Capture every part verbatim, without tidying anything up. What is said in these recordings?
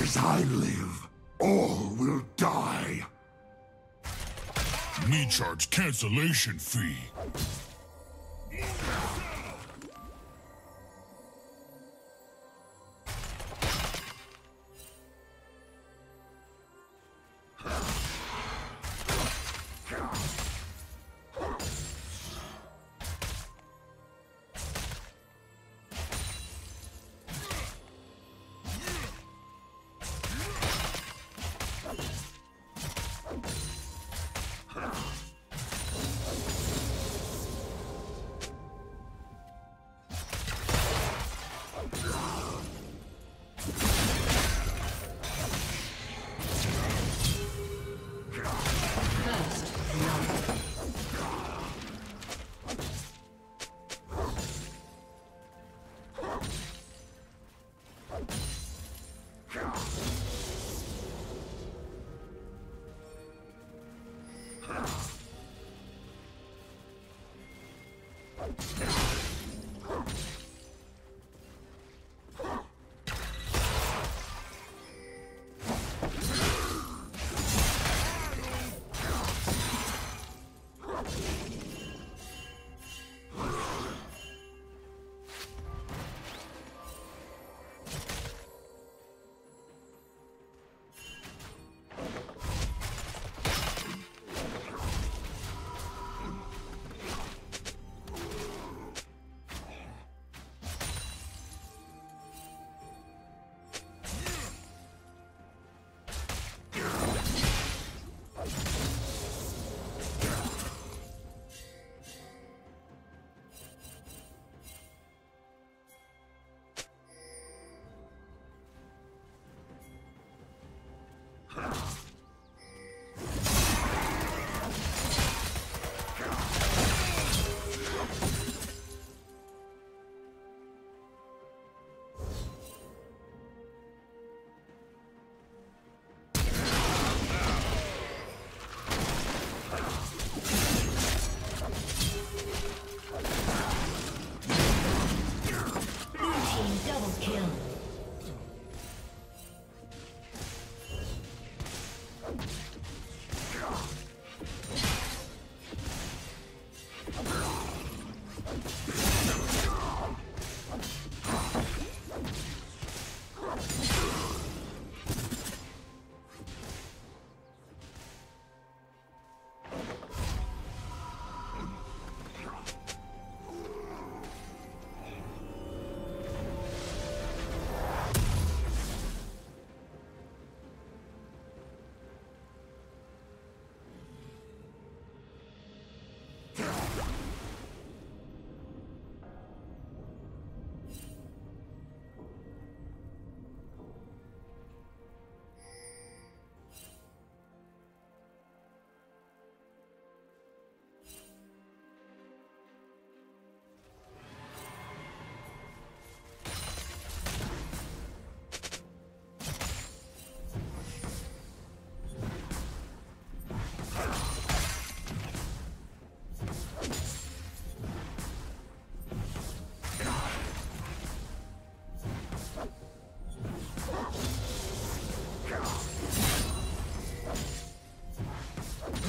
As I live, all will die. Need charge cancellation fee.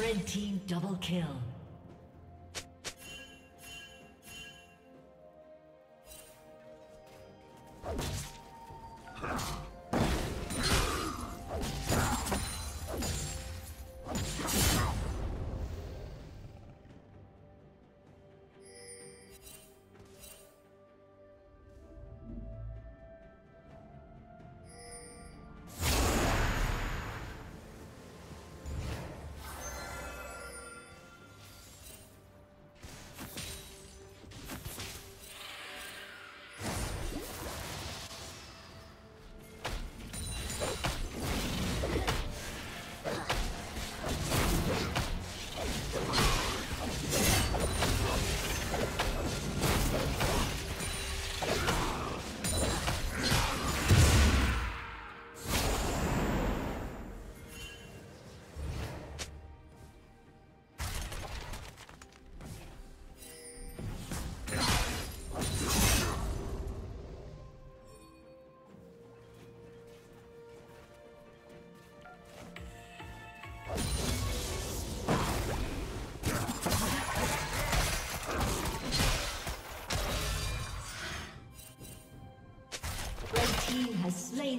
Red team double kill.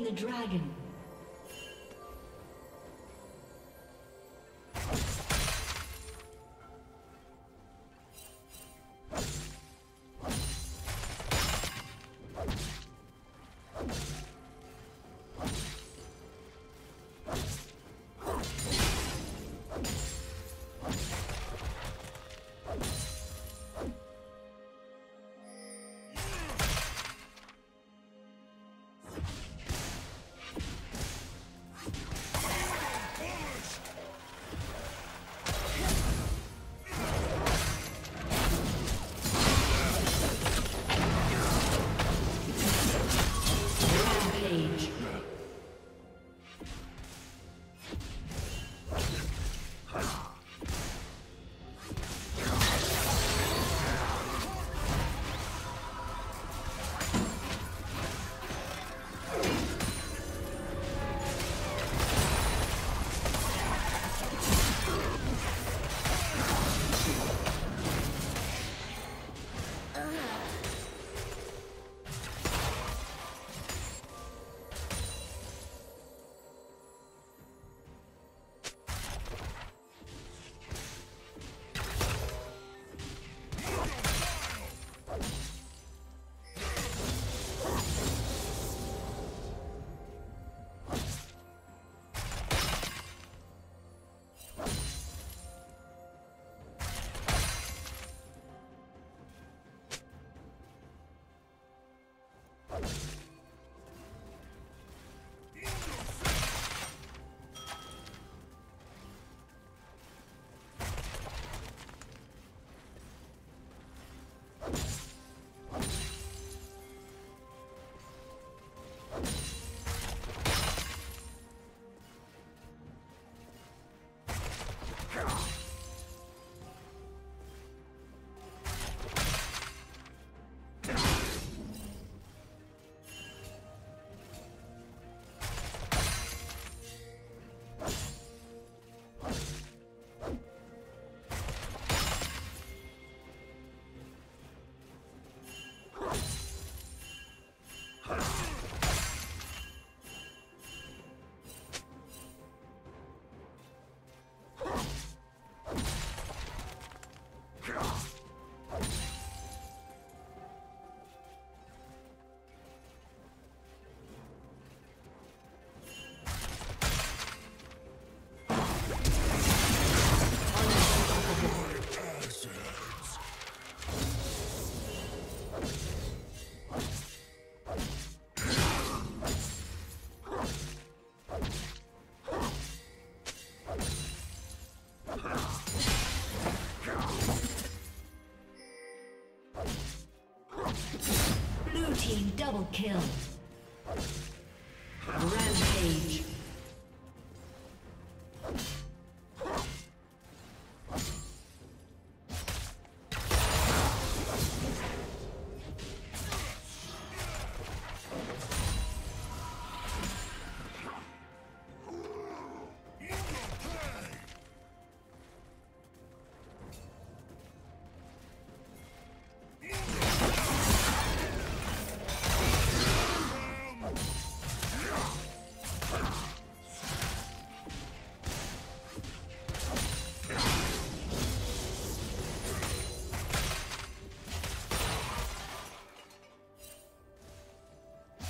the dragon. Double kill. Rampage.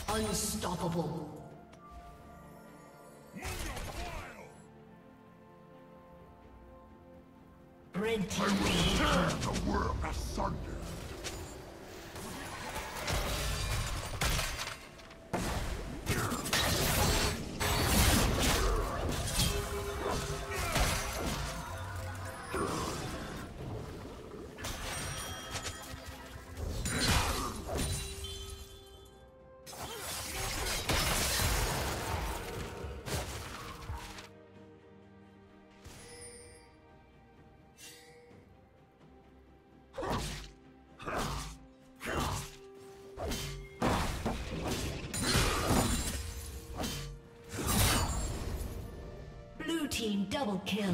Unstoppable. Red team. Tear the world asunder. Double kill.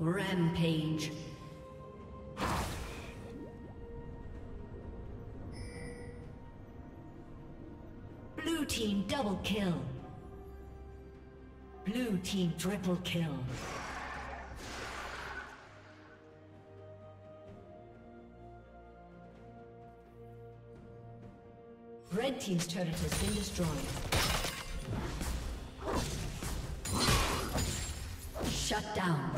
Rampage. Blue team double kill. Blue team triple kill. Red team's turret has been destroyed. Shut down.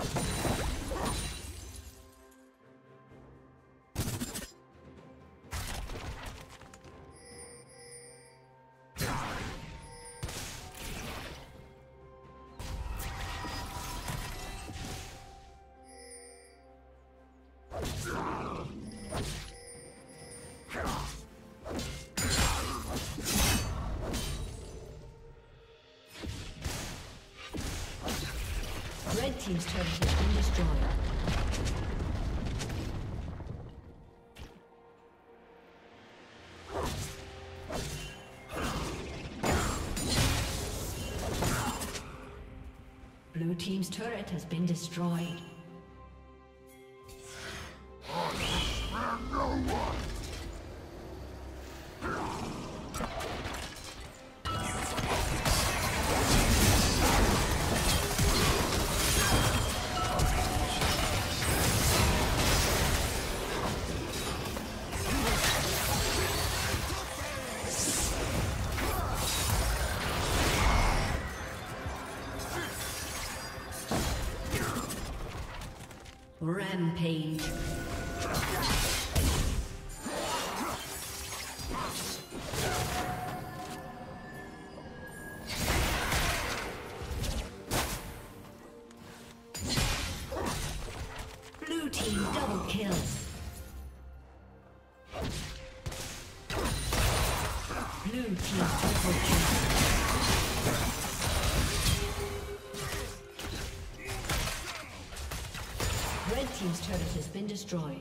Team's turret has been destroyed. Blue team's turret has been destroyed. Rampage. Blue team double kill. Blue team double kill. Team's turret has been destroyed.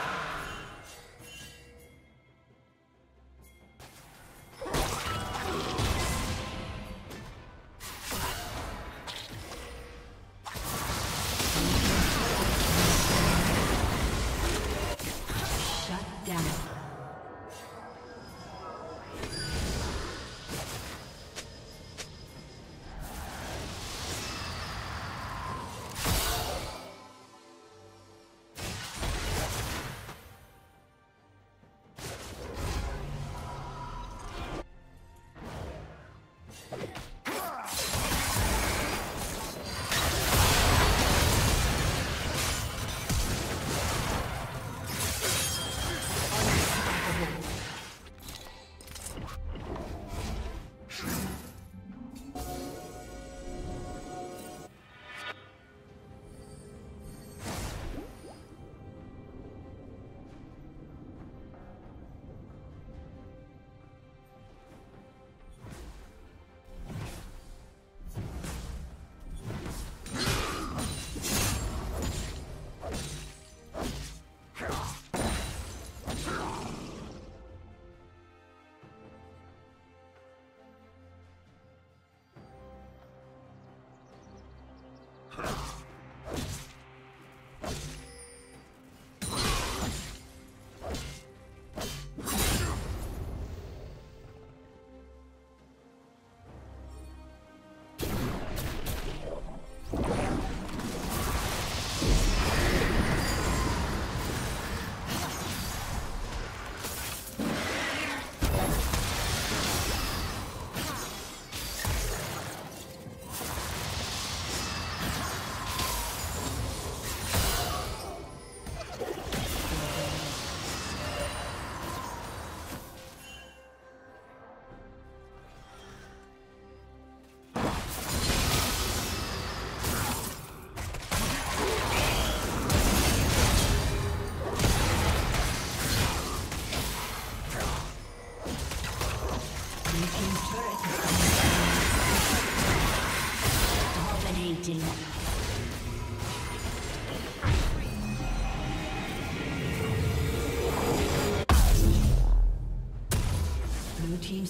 Blue team's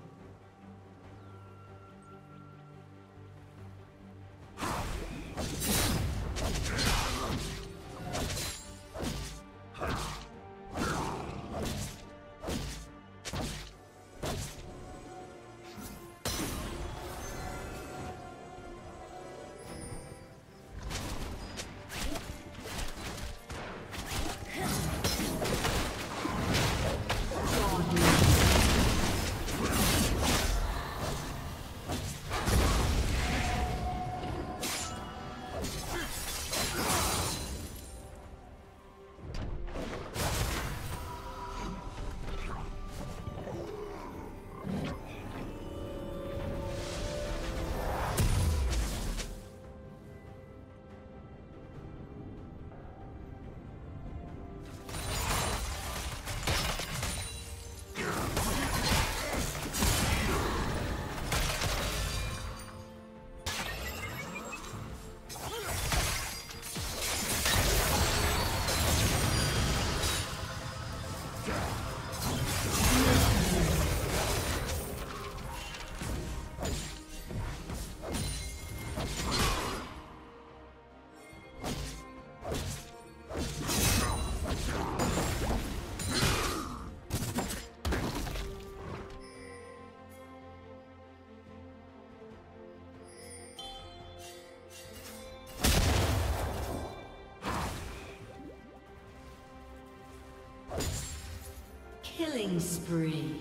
Well, Killing spree.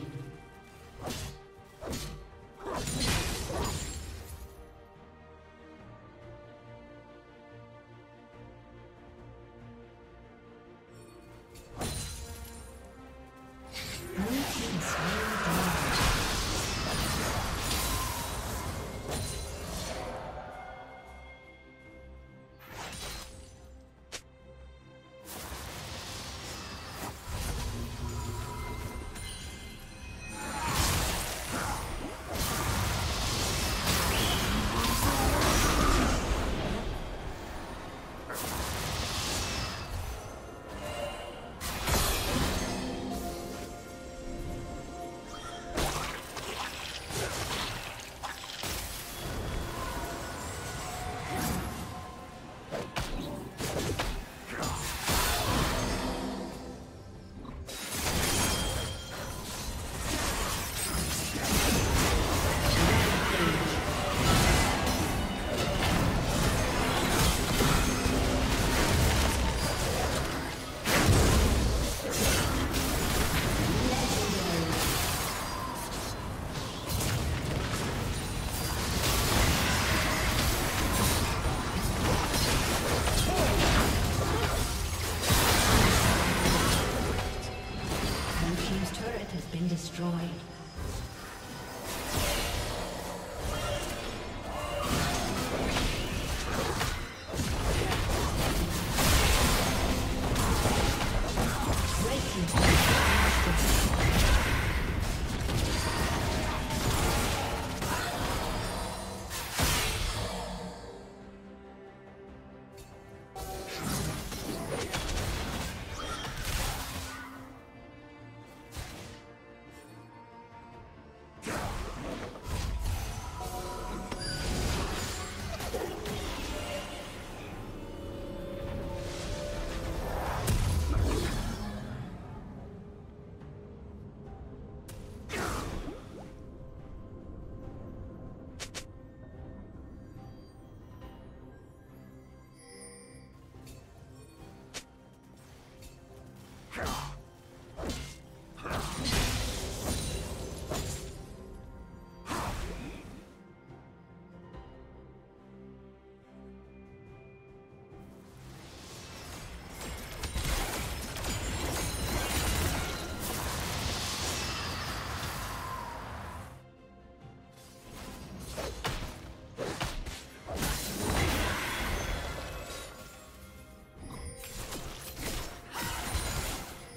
Destroyed.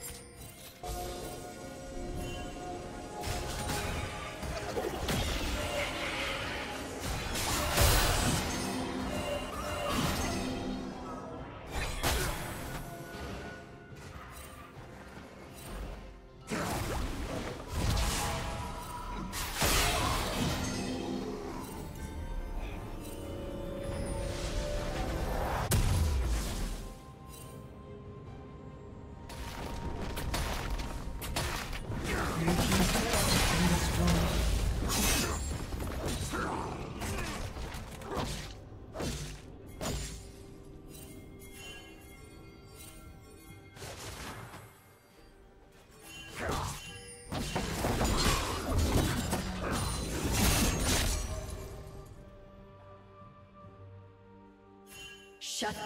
Shut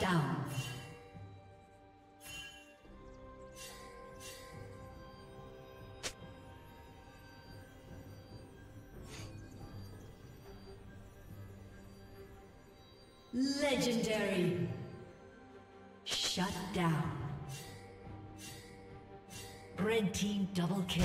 down. Legendary. Shut down. Red team double kill.